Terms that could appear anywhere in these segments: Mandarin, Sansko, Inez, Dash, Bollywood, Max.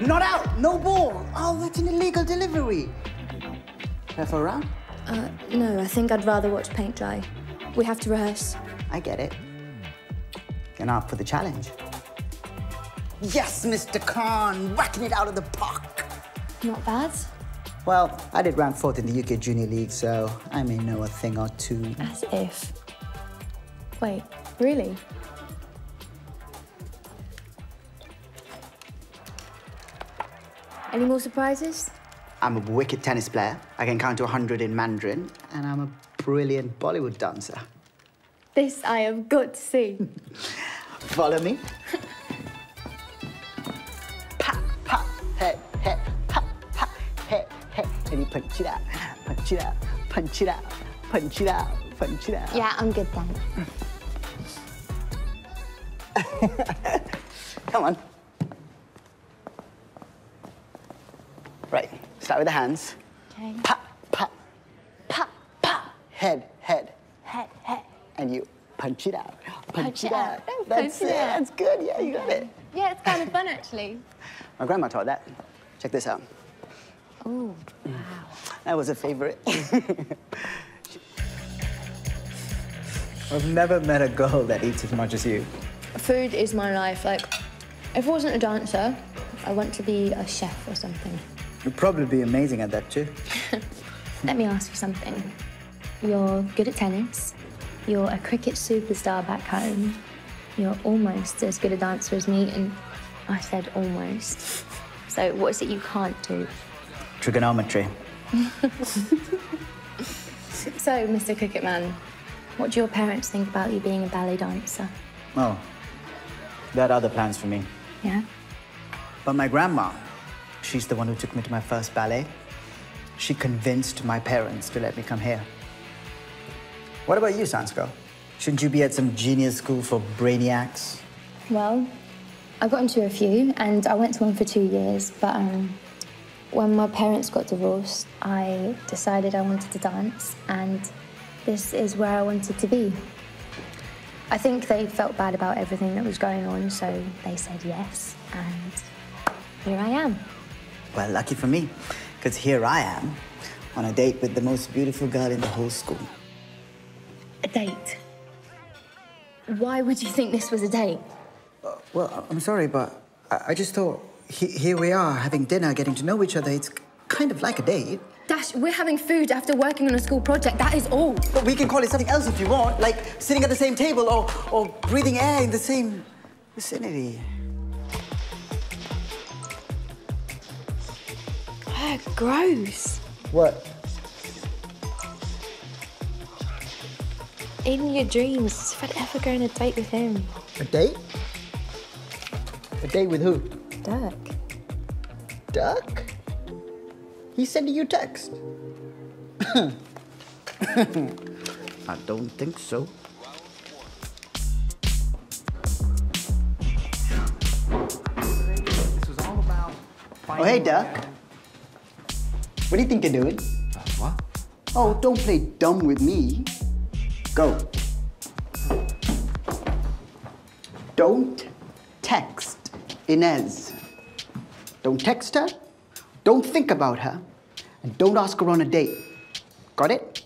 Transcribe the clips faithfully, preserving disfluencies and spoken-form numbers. Not out! No ball! Oh, that's an illegal delivery. Care for a round? Uh, no, I think I'd rather watch paint dry. We have to rehearse. I get it. You're up for the challenge. Yes, Mister Khan, whacking it out of the park. Not bad. Well, I did round fourth in the U K Junior League, so I may know a thing or two. As if. Wait, really? Any more surprises? I'm a wicked tennis player. I can count to a hundred in Mandarin. And I'm a brilliant Bollywood dancer. This I have got to see. Follow me. Pa, pa, hey, hey, pa, pa, hey, hey. And you punch it out, punch it out, punch it out, punch it out, punch it out. Yeah, I'm good then. Come on. Right, start with the hands. Okay. Pa, pa, pa, pa. Head, head. Head, head. And you punch it out. Punch, punch it out. out. That's punch it. it out. That's good, yeah, you got it. Yeah, it's kind of fun, actually. My grandma taught that. Check this out. Oh, wow. That was a favorite. I've never met a girl that eats as much as you. Food is my life. Like, if I wasn't a dancer, I want to be a chef or something. You'd probably be amazing at that, too. Let me ask you something. You're good at tennis. You're a cricket superstar back home. You're almost as good a dancer as me, and I said almost. So what is it you can't do? Trigonometry. So, Mister Cricketman, what do your parents think about you being a ballet dancer? Oh, they had other plans for me. Yeah? But my grandma, she's the one who took me to my first ballet. She convinced my parents to let me come here. What about you, Sansko? Shouldn't you be at some genius school for brainiacs? Well, I got into a few, and I went to one for two years. But um, when my parents got divorced, I decided I wanted to dance, and this is where I wanted to be. I think they felt bad about everything that was going on, so they said yes, and here I am. Well, lucky for me, because here I am, on a date with the most beautiful girl in the whole school. A date? Why would you think this was a date? Uh, well, I'm sorry, but I, I just thought, he here we are, having dinner, getting to know each other. It's kind of like a date. Dash, we're having food after working on a school project, that is all. But we can call it something else if you want, like sitting at the same table or, or breathing air in the same vicinity. Oh, gross. What? In your dreams, if I'd ever go on a date with him. A date? A date with who? Duck. Duck? He's sending you text. I don't think so. This was all about oh, hey, Duck. What do you think you're doing? Uh, what? Oh, don't play dumb with me. Go. Don't text Inez. Don't text her. Don't think about her. And don't ask her on a date. Got it?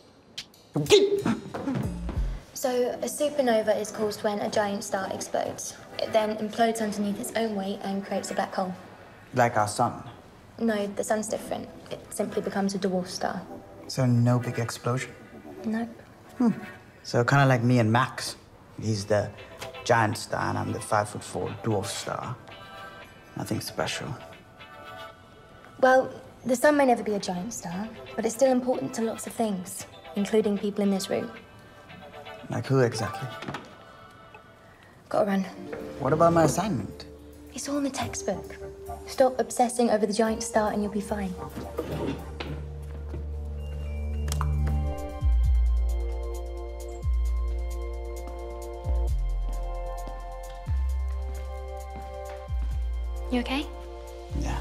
So, a supernova is caused when a giant star explodes. It then implodes underneath its own weight and creates a black hole. Like our sun? No, the sun's different. It simply becomes a dwarf star. So, no big explosion? Nope. Hmm. So, kind of like me and Max. He's the giant star, and I'm the five foot four dwarf star. Nothing special. Well, the sun may never be a giant star, but it's still important to lots of things, including people in this room. Like who exactly? Gotta run. What about my assignment? It's all in the textbook. Stop obsessing over the giant star and you'll be fine. You okay? Yeah.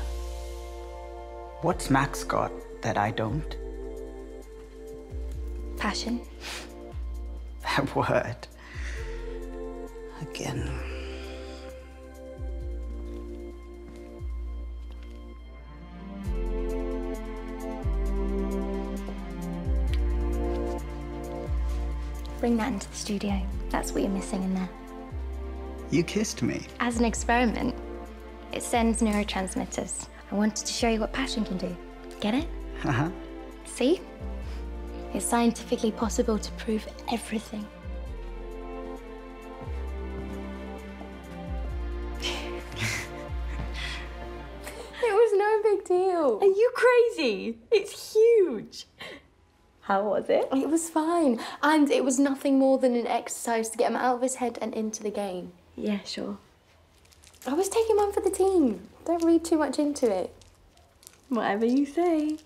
What's Max got that I don't? Passion. That word. Again. Bring that into the studio. That's what you're missing in there. You kissed me. As an experiment. It sends neurotransmitters. I wanted to show you what passion can do. Get it? Uh-huh. See? It's scientifically possible to prove everything. It was no big deal. Are you crazy? It's huge. How was it? It was fine. And it was nothing more than an exercise to get him out of his head and into the game. Yeah, sure. I was taking one for the team. Don't read too much into it. Whatever you say.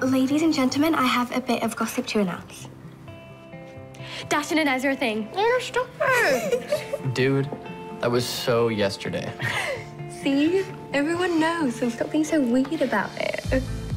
Ladies and gentlemen, I have a bit of gossip to announce. Dash and Inez are a thing. Oh, stop it! Dude, that was so yesterday. See? Everyone knows, so stop being so weird about it.